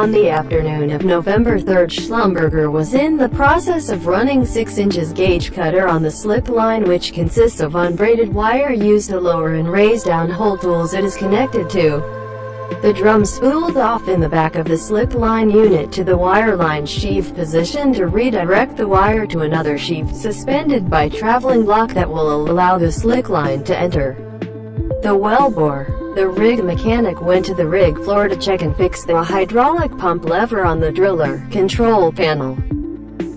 On the afternoon of November 3rd, Schlumberger was in the process of running 6 inches gauge cutter on the slip line, which consists of unbraided wire used to lower and raise down hole tools it is connected to. The drum spooled off in the back of the slip line unit to the wire line sheave position to redirect the wire to another sheave suspended by traveling block that will allow the slick line to enter the wellbore. The rig mechanic went to the rig floor to check and fix the hydraulic pump lever on the driller control panel.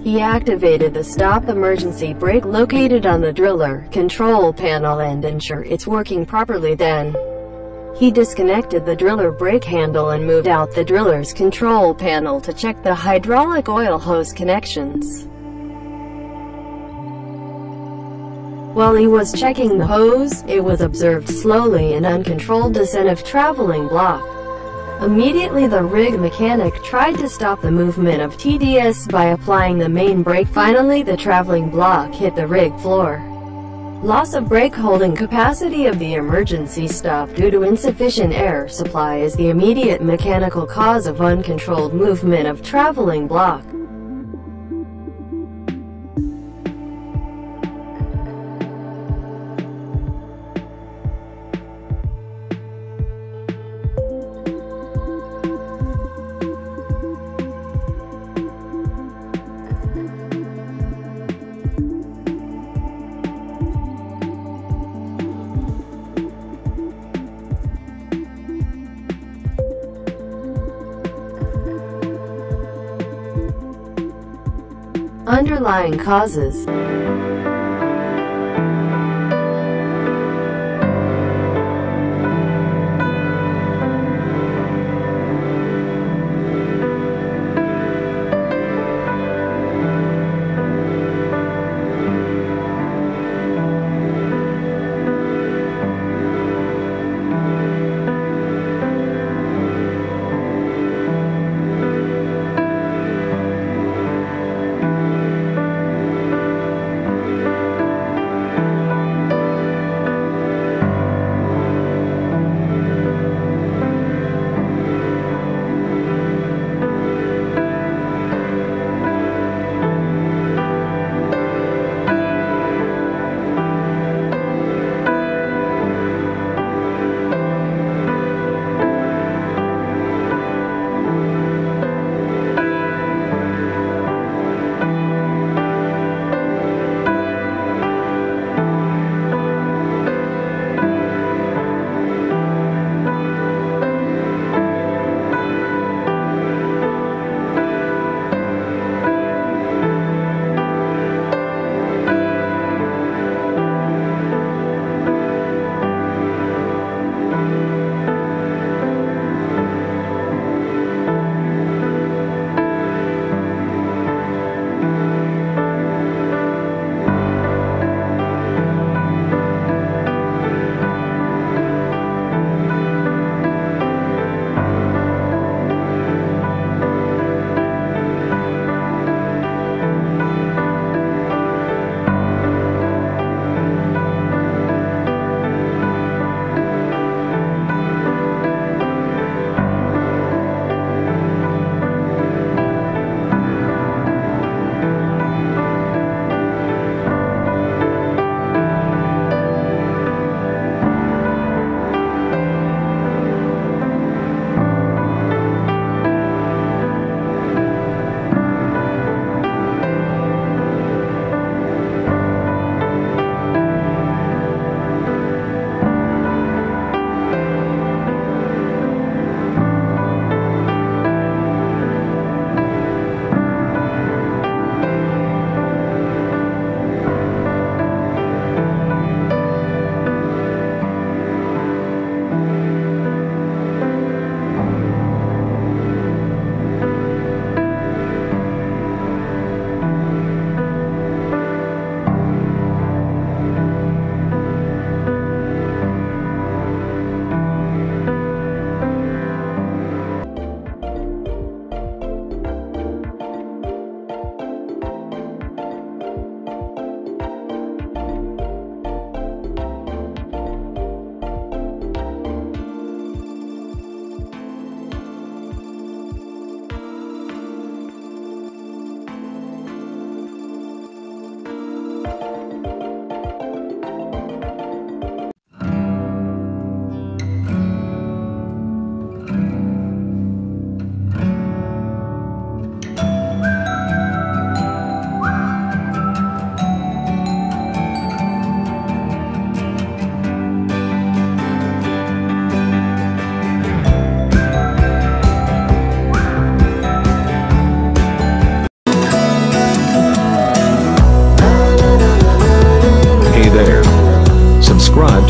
He activated the stop emergency brake located on the driller control panel and ensured it's working properly. Then he disconnected the driller brake handle and moved out the driller's control panel to check the hydraulic oil hose connections. While he was checking the hose, it was observed slowly an uncontrolled descent of traveling block. Immediately the rig mechanic tried to stop the movement of TDS by applying the main brake. Finally the traveling block hit the rig floor. Loss of brake holding capacity of the emergency stop due to insufficient air supply is the immediate mechanical cause of uncontrolled movement of traveling block. Underlying causes.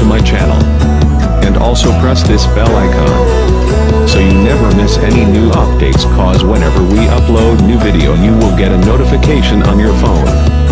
to my channel. And also press this bell icon, so you never miss any new updates, cause whenever we upload new video you will get a notification on your phone.